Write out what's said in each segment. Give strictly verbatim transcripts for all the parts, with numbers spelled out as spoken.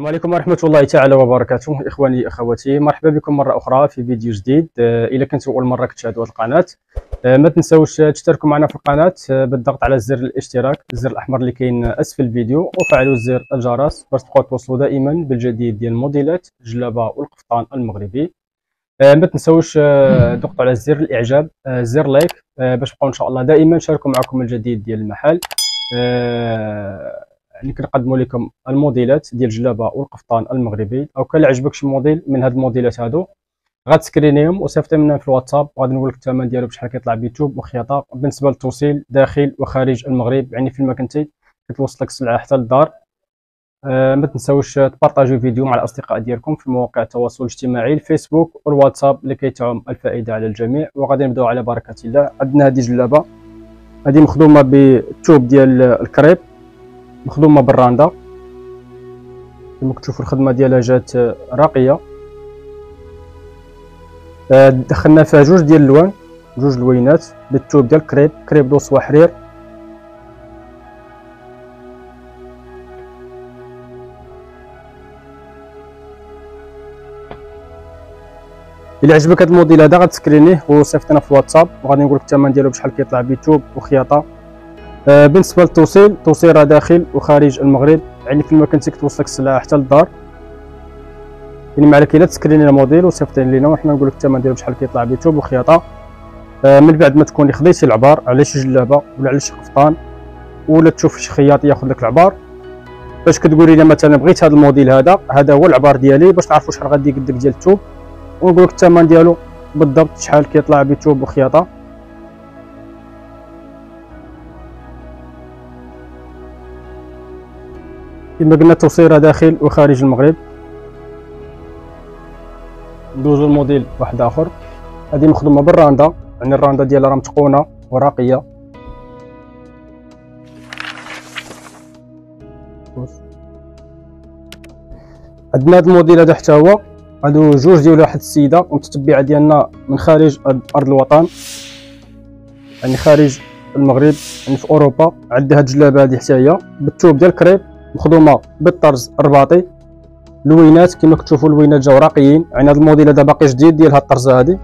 السلام عليكم ورحمة الله تعالى وبركاته. إخواني أخواتي، مرحبا بكم مرة أخرى في فيديو جديد. إذا كنتم أول مرة كتشاهدوا القناة، ما تنساوش تشتركوا معنا في القناة بالضغط على زر الاشتراك، الزر الأحمر اللي كاين أسفل الفيديو، وفعلوا زر الجرس باش تبقاو توصلوا دائما بالجديد ديال موديلات جلابة والقفطان المغربي. ما تنساوش تضغطوا على زر الإعجاب، زر لايك، باش نبقاو إن شاء الله دائما نشاركوا معكم الجديد ديال المحل. يعني كنقدموا لكم الموديلات ديال الجلابه والقفطان المغربي، او كان عجبك شي موديل من هاد الموديلات هادو غتسكرينيهم وصيفط لنا في الواتساب، وغادي نقول لك الثمن ديالو بشحال كيطلع بيوتيوب وخياطه بالنسبه للتوصيل داخل وخارج المغرب، يعني فين ما كنتي كتوصل لك السلعه حتى للدار. آه ما تنساوش تبارطاجيو الفيديو مع الاصدقاء ديالكم في مواقع التواصل الاجتماعي الفيسبوك والواتساب اللي كيتعم الفائده على الجميع. وغادي نبداو على بركه الله. عندنا هذه جلابه، هذه مخدومه بالثوب ديال الكريب، مخدومه بالرندة كما كتشوفوا الخدمه ديالها جات راقيه. دخلنا فيها جوج ديال اللوان، جوج لوينات بالثوب ديال الكريب، كريب دوس وحرير. الى عجبك هاد الموديل هذا غتسكرينيه وصيفط لنا في الواتساب، وغادي نقول لك الثمن ديالو بشحال كيطلع بالثوب وخياطه. بالنسبه للتوصيل، التوصيل راه داخل وخارج المغرب، يعني فين ما كنتي كتوصلك السلعه حتى للدار. يعني ما عليك الا تسكريني الموديل وصيفطيه لينا وحنا نقول لك الثمن ديالو بشحال كيطلع بثوب وخياطه. من بعد ما تكوني خديتي العبار على شي جلابه ولا على شي قفطان، ولا تشوف شي خياط ياخذ لك العبار، باش كتقولي لنا مثلا بغيت هذا الموديل هذا، هذا هو العبار ديالي، باش نعرفوا شحال غادي يقدك ديال الثوب ونقول لك الثمن ديالو بالضبط شحال كيطلع بثوب وخياطه. كما قلنا التوصيل داخل وخارج المغرب. ندوزو لموديل واحد اخر، هذه مخدومه بالرنده، يعني الرنده ديالها راه متقونه وراقيه. عندنا هذا الموديل هذا حتى هو، هادو جوج ديال واحد السيده ومتتبعه ديالنا من خارج ارض الوطن، يعني خارج المغرب، يعني في اوروبا. عندها هاد الجلابه هذه حتى هي بالثوب ديال الكريب، مخدومه بالطرز الرباطي. اللوينات كما كتشوفوا اللوينات جاو راقيين، يعني هذا الموديل هذا باقي جديد ديال هاد الطرزه هذه،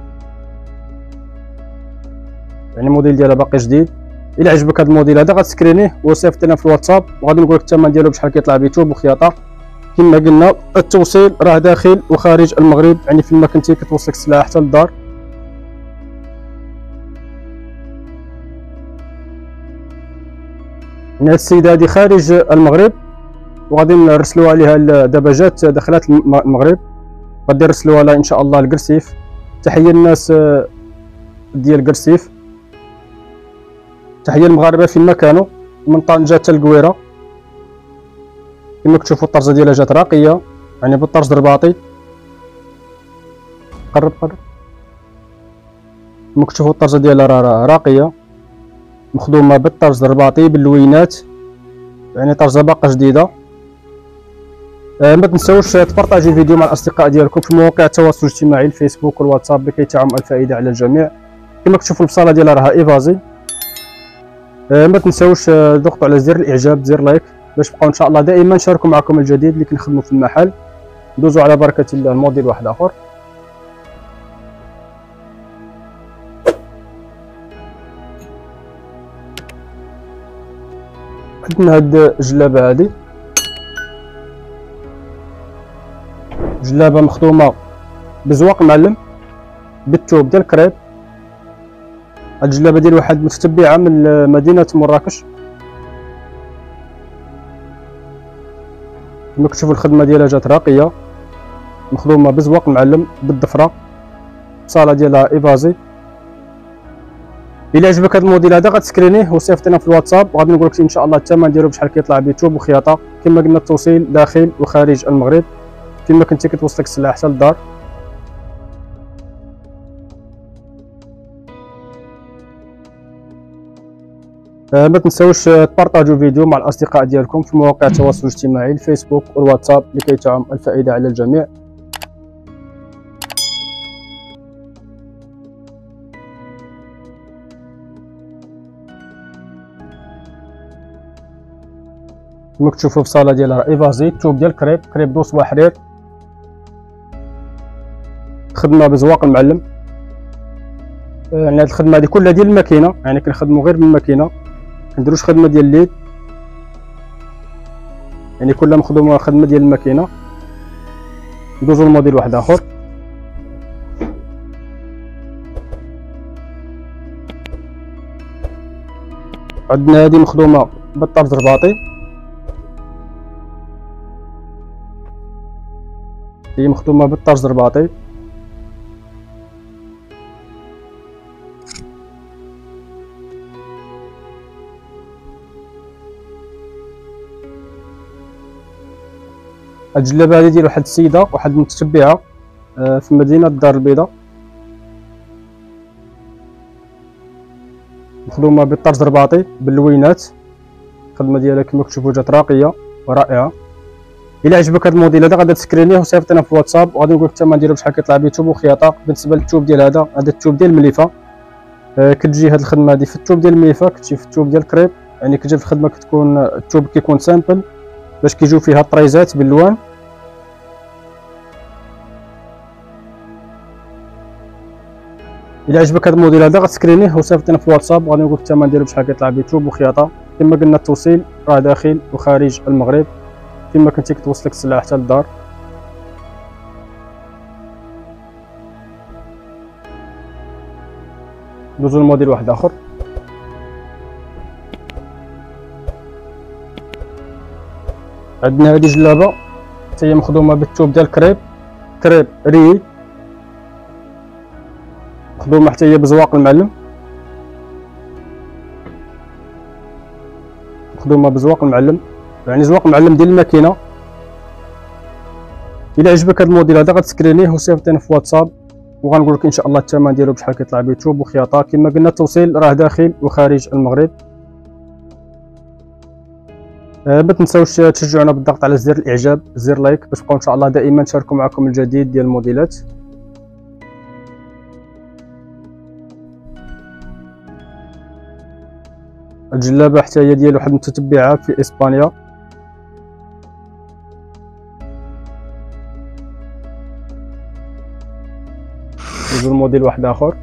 يعني الموديل ديالها باقي جديد. الى عجبك هاد الموديل هذا غتسكرينيه وصيفط لنا في الواتساب، وغادي نقول لك الثمن ديالو بشحال كيطلع بثوب وخياطه. كما قلنا التوصيل راه داخل وخارج المغرب، يعني فين ما كنتي كتوصلك السلعه حتى للدار. هاد السيده هذه خارج المغرب، وغادي نرسلوها لها دابا، جات دخلات المغرب، غادي نرسلوها لها ان شاء الله لكرسيف. تحيه الناس ديال كرسيف، تحيه المغاربه فين ما كانوا، من طنجه حتى للقويره. كما كتشوفوا الطرزه ديالها جات راقيه، يعني بالطرز الرباطي. قرب قرب، كما كتشوفوا الطرزه ديالها راه راقيه، مخدومه بالطرز الرباطي باللوينات، يعني طرزه باقه جديده. آه ما تنساوش تبارطاجيو الفيديو مع الاصدقاء ديالكم في مواقع التواصل الاجتماعي الفيسبوك والواتساب اللي كيتعم الفائده على الجميع. كما كتشوفوا البصاله ديالها راه ايفازي. آه ما تنساوش تضغطوا على زر الاعجاب زر لايك باش نبقاو ان شاء الله دائما نشاركوا معكم الجديد اللي كنخدموا في المحل. ندوزوا على بركه الله الموديل واحد اخر. عندنا هاد الجلابه هادي، جلابه مخدومه بزواق معلم بالثوب ديال الكريب. هاد الجلابه ديال واحد متتبعه من مدينه مراكش، كما كتشوفوا الخدمه ديالها جات راقيه، مخدومه بزواق معلم بالضفره، الصاله ديالها ايفازي. الى عجبك هاد الموديل هذا غتسكرينيه وصيفط لنا في الواتساب، وغادي نقول لك ان شاء الله الثمن ديالو بشحال كيطلع بثوب وخياطه. كما قلنا التوصيل داخل وخارج المغرب، فين ما كنتي كتوصلك السلعه حتى للدار. آه ما تنساوش تبارطاجيو فيديو مع الاصدقاء ديالكم في مواقع التواصل الاجتماعي الفيسبوك والواتساب اللي كيتعم الفائده على الجميع. كما كتشوفوا في الصاله ديالها ايفازي. الثوب ديال كريب كريب دو صباح حرير، خدمه بزواق المعلم. يعني هذه الخدمه هذه كلها ديال الماكينه، يعني كنخدموا غير بالماكينه، كنديروش خدمه ديال اليد، يعني كلها مخدومه خدمه ديال الماكينه. ندوزو لموديل واحد اخر. عندنا هذه مخدومه بالطرز الرباطي، هي مخدومه بالطرز الرباطي. الجلابه هذه ديال واحد السيده واحد المتتبعه في مدينه الدار البيضاء، مخدومه بالطرز الرباطي باللوينات. الخدمه ديالها كما كتشوفوا جات راقيه ورائعه. الا عجبك هذا الموديل هذا غادي تسكرينيه وصيفط لنا في الواتساب، وغادي نقول لك الثمن ديالو بشحال كيطلع به ثوب وخياطه. بالنسبه للثوب ديال هذا، هذا الثوب ديال المليفه، كتجي هذه الخدمه هذه في الثوب ديال المليفه، كتجي في الثوب ديال الكريب. يعني كتجي في الخدمه كتكون الثوب كيكون سامبل باش كيجيو فيها الطريزات باللوان. الى عجبك هذا الموديل هذا غتسكرينيه وصيفط لنا في الواتساب، وغادي نقول لك الثمن ديالو بشحال كيطلع به ثوب وخياطه. كما قلنا التوصيل راه داخل وخارج المغرب، كما كنتي كتوصلك السلعه حتى للدار. ندوزو لموديل واحد اخر. عندنا هذه جلابه حتى هي مخدومه بالثوب ديال كريب كريب ري، مخدومه حتى هي بزواق المعلم، مخدومه بزواق المعلم، يعني زواق المعلم ديال الماكينه. الى عجبك هذا الموديل هذا غتسكرينيه وصيفط لنا في واتساب، وغنقول لك ان شاء الله الثمن ديالو بشحال كيطلع به ثوب وخياطه. كما قلنا التوصيل راه داخل وخارج المغرب. أه ما تنساوش تشجعونا بالضغط على زر الاعجاب زر لايك باش نبقاو ان شاء الله دائما نشاركوا معكم الجديد ديال الموديلات. الجلابه حتى هي ديال واحد المتتبعه في اسبانيا، ندير موديل واحد اخر.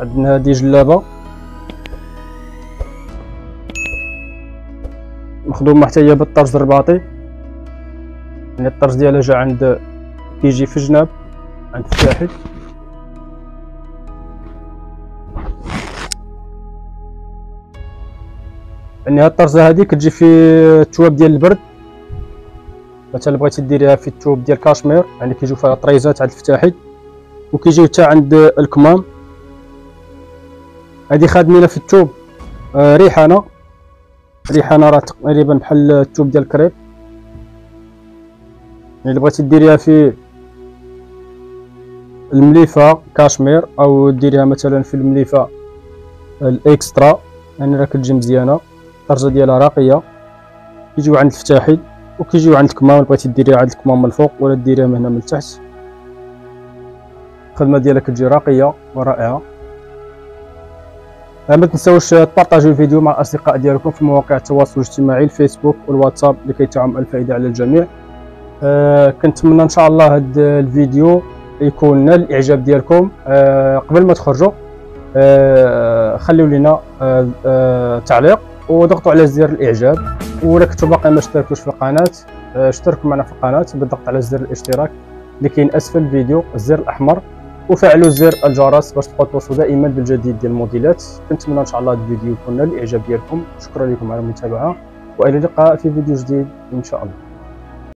عندنا هذه جلابه مخدومه حتى هي بالطرز الرباطي، يعني الطرز ديالها جا عند كيجي في جناب عند الساحل. يعني هاد الطرزه هادي كتجي في الثواب ديال البرد، مثلا بغيتي ديريها في الثوب ديال الكاشمير، يعني كيجيو فيها طريزات عند الفتاحي، وكيجيو حتى عند الكمام. هادي خادمينه في الثوب آه ريحانه، ريحانه راه تقريبا بحال الثوب ديال الكريب. يعني اللي بغيتي ديريها في المليفه كاشمير او ديريها مثلا في المليفه الاكسترا، يعني راه كتجي مزيانه. الطرزه ديالها راقيه، كيجيو عند الفتاحي وكيجيو عند الكمام. بغيتي ديريها عند الكمام من الفوق ولا ديريها من هنا من التحت، الخدمه ديالها كتجي راقيه ورائعه. ما تنساوش تبارطاجيو الفيديو مع الاصدقاء ديالكم في مواقع التواصل الاجتماعي الفيسبوك والواتساب لكي تعم الفائده على الجميع. أه كنتمنى ان شاء الله هذا الفيديو يكون نال الاعجاب ديالكم. أه قبل ما تخرجوا أه خليو لنا أه أه تعليق وضغطوا على زر الاعجاب، ولا كنتو باقي ما اشتركتوش في القناه اشتركوا معنا في القناه بالضغط على زر الاشتراك اللي كاين اسفل الفيديو الزر الاحمر، وفعلوا زر الجرس باش تبقاو توصلوا دائما بالجديد ديال الموديلات. كنتمنى ان شاء الله هذا الفيديو يكون نال الاعجاب ديالكم. شكرا لكم على المتابعه، والى اللقاء في فيديو جديد ان شاء الله.